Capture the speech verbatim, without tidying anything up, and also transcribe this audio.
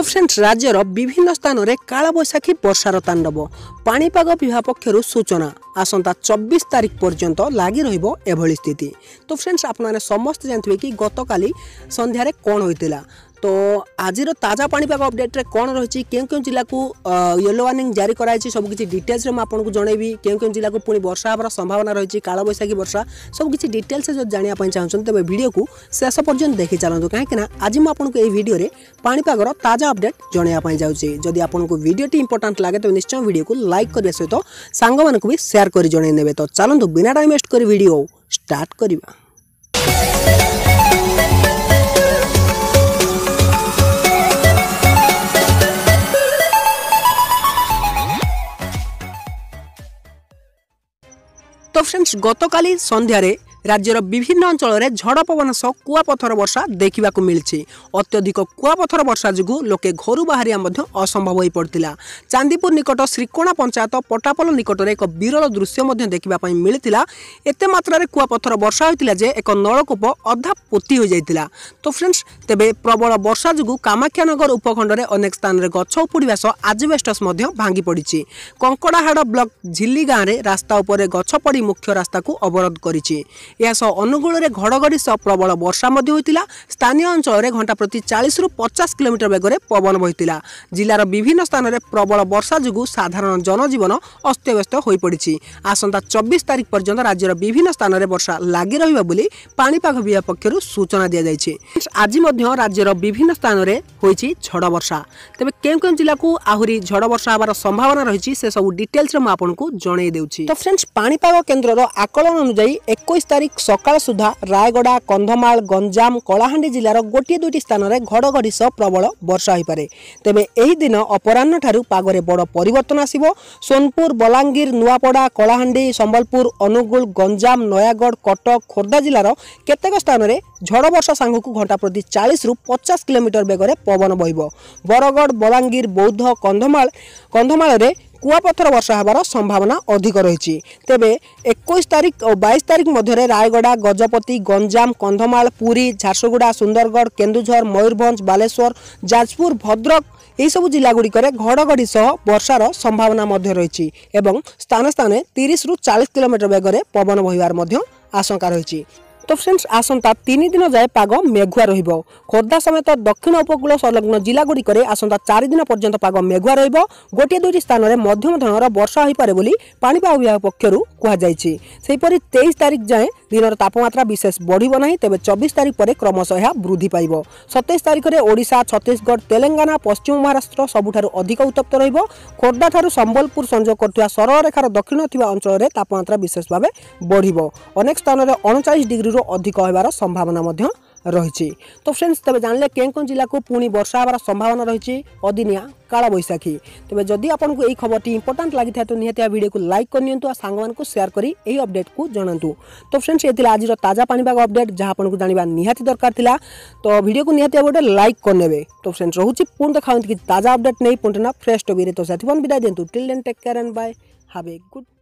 तो फ्रेंड्स राज्यर विभिन्न स्थान में कालबैशाखी बर्षार तांडव पाणीपाग विभाग पक्षर सूचना आसंता चौबीस तारीख पर्यंत लगी रहिबो एभली स्थिति। तो फ्रेंड्स आपने समस्त जानते कि गत काली संध्यारे कौन होइतिला, तो आज ताजा पाणीपाग अपडेट रे कौन रही क्यों क्यों जिला को येलो वार्निंग जारी कराई सबकि डिटेल्स में आपको जनइबी क्यों क्यों जिला को पुणी वर्षा होबार संभावना रही कालबैशाखी वर्षा सबकि डिटेल्स जो जानापी चाहूँ तेज वीडियो को शेष पर्यंत देखी चलूँ कहीं आज मुझे वीडियो रे पाणीपागर ताजा अपडेट जनवाई जाऊँगी। जदि आपको वीडियोटी इंपोर्टाट लगे तो निश्चय वीडियो को लाइक करने सहित सांग मानक भी शेयर कर जनइने। तो चलू बिना टाइम वेस्ट कर वीडियो स्टार्ट करवा। तो फ्रेंड्स गत काली संध्यार राज्यर विभिन्न अंचल में झड़ पवन सह कुआपथर वर्षा देखा मिली। अत्यधिक कुआपथर वर्षा जो लोके घर बाहरिया असंभव हो पड़ा। चांदीपुर निकट श्रीकोणा पंचायत पटापल निकट एक विरल दृश्य देखापी मिलता। एत मात्र कुआपथर वर्षा होता जे एक नलकूप अधा पोती हो जाता। तो फ्रेंड्स तेरे प्रबल वर्षा जो कामाक्षानगर उपखंड में अनेक स्थान में गछ उपुड़ा सह आजबेस्टस भांगी पड़ी। कंकड़ाहाड़ ब्लक झिली गाँव में रास्ता उपर गछ पड़ी मुख्य रास्ता को अवरोध कर अनुगुण में घड़घड़ी सह प्रबल वर्षा होता। स्थानीय अंचल में घंटा प्रति चालीस रु पचास किलोमीटर बेगर पवन बहिता। जिलार विभिन्न स्थान में प्रबल वर्षा जो साधारण जनजीवन अस्तव्यस्त हो पड़ी। आसंता चौबीस तारीख पर्यंत राज्यर विभिन्न स्थान में वर्षा लगी रहा बोली पाणीपाग विभाग पक्षर सूचना दी जाए। आज राज्यर विभिन्न स्थान में होती झड़ वर्षा, तेज क्यों क्यों जिला को आहरी झड़ वर्षा होबार संभावना रही से सब डिटेल्स में आपको जनई देउछि। तो फ्रेंड्स पाणीपाग केन्द्रर आकलन अनुसार इक्कीस तारीख सकाळ सुधा रायगड़ा कंधमाल गंजाम कलाहांडी जिलार गोटे दुईटी स्थान में घड़घड़ी सह प्रबल वर्षा हो पारे। तेबे एही दिन अपराह्न ठारू पागरे बड़ परिवर्तन आसिबो। सोनपुर बलांगीर नुआपड़ा कलाहांडी संबलपुर अनुगुल गंजाम नयागढ़ कटक खोर्धा जिलार केतेक स्थान में झड़ वर्षा सांगकु घंटा प्रति चालीस रु पचास किलोमीटर बेगर पवन बहिबो। बरगढ़ बलांगीर बौद्ध कंधमाल कंधमाल रे कुआपथर वर्षा होबार संभावना अधिक रही। तेबे इक्कीस तारीख और बाईस तारीख मध्य रायगड़ा गजपति गंजाम कंधमाल पुरी झारसुगुड़ा सुंदरगढ़ केन्दुझर मयूरभंज बालेश्वर जाजपुर भद्रक यही सब जिला गुड़ी करे घड़घड़ी सह वर्षार संभावना रही। स्थाने स्थाने तीस रु चालीस किलोमीटर बेगर पवन बहिबार मध्य आशंका रही। तो फ्रेंड्स आसंता तीन दिन जाए पाग मेघुआ रहिबो। खोर्धा समेत दक्षिण उपकूल संलग्न जिलागुड़ी करे आसंता चार दिन पर्यंत पाग मेघुआ रहिबो। गोटे दुईटी स्थान में मध्यम धरणर वर्षा हो पारे बोली पाणीपाग विभाग पक्षर कहुई। सेहीपरि तेईस तारीख जाए दिनर तापमात्रा विशेष बढ़िबो नाही। तेबे चौबीस तारीख पर क्रमशः यह वृद्धि पाइबो। सत्ताईस तारीख में ओडिशा छत्तीसगढ़ तेलंगाना पश्चिम महाराष्ट्र सबुठारु अधिक उत्तप्त रहिबो। खोर्धा ठारु संबलपुर संजोग करथुवा सरल रेखार दक्षिण थिबा अंचल रे तापमात्रा विशेष भाबे बढ़िबो। अनेक स्थान रे उनचालीस डिग्री अधिक होबार संभावना मध्य रही। तो फ्रेंड्स तेज जानले कें कौन जिला को पुणी वर्षा होबार संभावना रही अदिनिया कालबैशाखी। तेज जदि आपको यही खबरटी इंपोर्टाट लगी था तो निहती वीडियो को लाइक करनियंतु आ सांग मानकु शेयर करी एही अपडेट को जणांतु। तो फ्रेंड्स ये आज ताजा पाणीपाग अपडेट जहाँ आपको जाना निहाती दरकार थिला। तो वीडियो को निहती गोटे लाइक करने। तो फ्रेंड्स रोचे पुणी देखा कि ताजा अपडेट नहीं पुणी ना फ्रेश टॉपिक रे। तो साथी विदाय दिंतु till then take care and bye have a good.